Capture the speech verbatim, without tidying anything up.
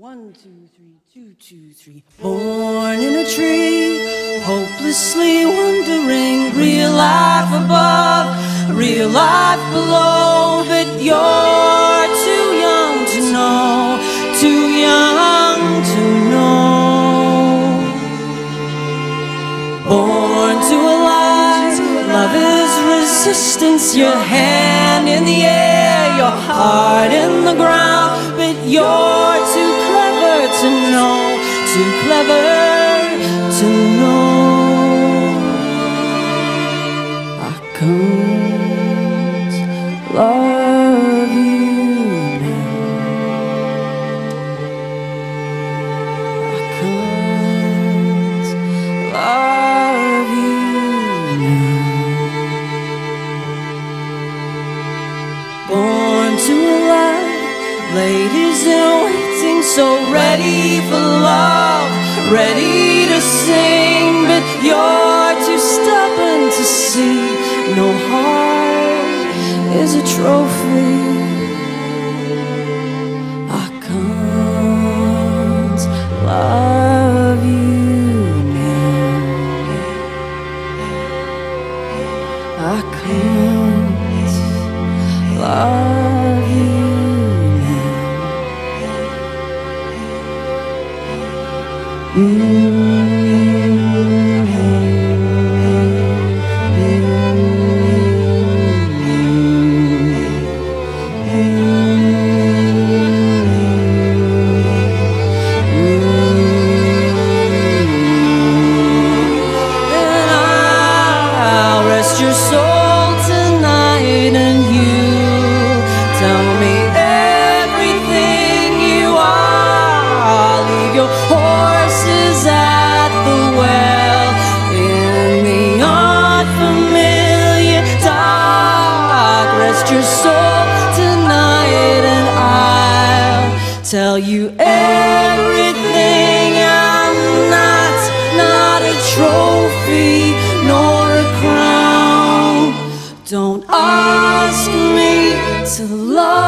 One, two, three, two, two, three. Born in a tree, hopelessly wondering, real life above, real life below, but you're too young to know, too young to know. Born to a lie, love is resistance, your hand in the air, your heart in the ground, but you're too clever to know, too clever to know. I can't love you now. I can't love you now. Born to a lie, ladies in waiting, so ready for love, ready to sing, but you're too stubborn to see. No heart is a trophy. I can't love you now. I can't love you. Mm-hmm. Your soul tonight, and I'll tell you everything. I'm not, not a trophy nor a crown. Don't ask me to love.